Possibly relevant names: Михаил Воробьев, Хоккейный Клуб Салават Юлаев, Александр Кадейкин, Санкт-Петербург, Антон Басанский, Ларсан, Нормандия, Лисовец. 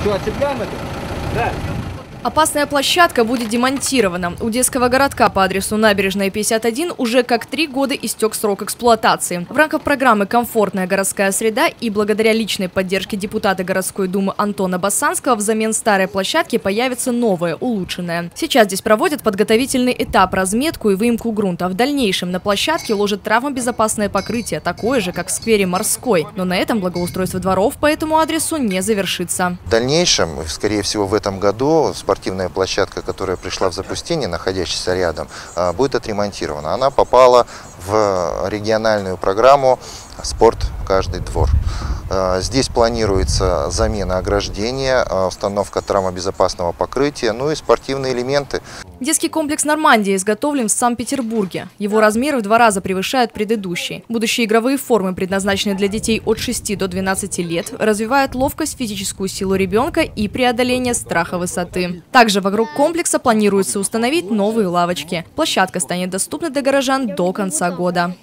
Что, отцепляем это? Да. Опасная площадка будет демонтирована. У детского городка по адресу Набережная 51 уже как 3 года истек срок эксплуатации. В рамках программы «Комфортная городская среда» и благодаря личной поддержке депутата городской думы Антона Басанского взамен старой площадки появится новая, улучшенная. Сейчас здесь проводят подготовительный этап, разметку и выемку грунта. В дальнейшем на площадке ложат травмобезопасное покрытие, такое же, как в сквере Морской. Но на этом благоустройство дворов по этому адресу не завершится. В дальнейшем, скорее всего, в этом году спортивная площадка, которая пришла в запустение, находящаяся рядом, будет отремонтирована. Она попала в региональную программу «Спорт каждый двор». Здесь планируется замена ограждения, установка травмобезопасного покрытия, ну и спортивные элементы. Детский комплекс «Нормандия» изготовлен в Санкт-Петербурге. Его размеры в 2 раза превышают предыдущий. Будущие игровые формы, предназначенные для детей от 6 до 12 лет, развивают ловкость, физическую силу ребенка и преодоление страха высоты. Также вокруг комплекса планируется установить новые лавочки. Площадка станет доступна для горожан до конца года.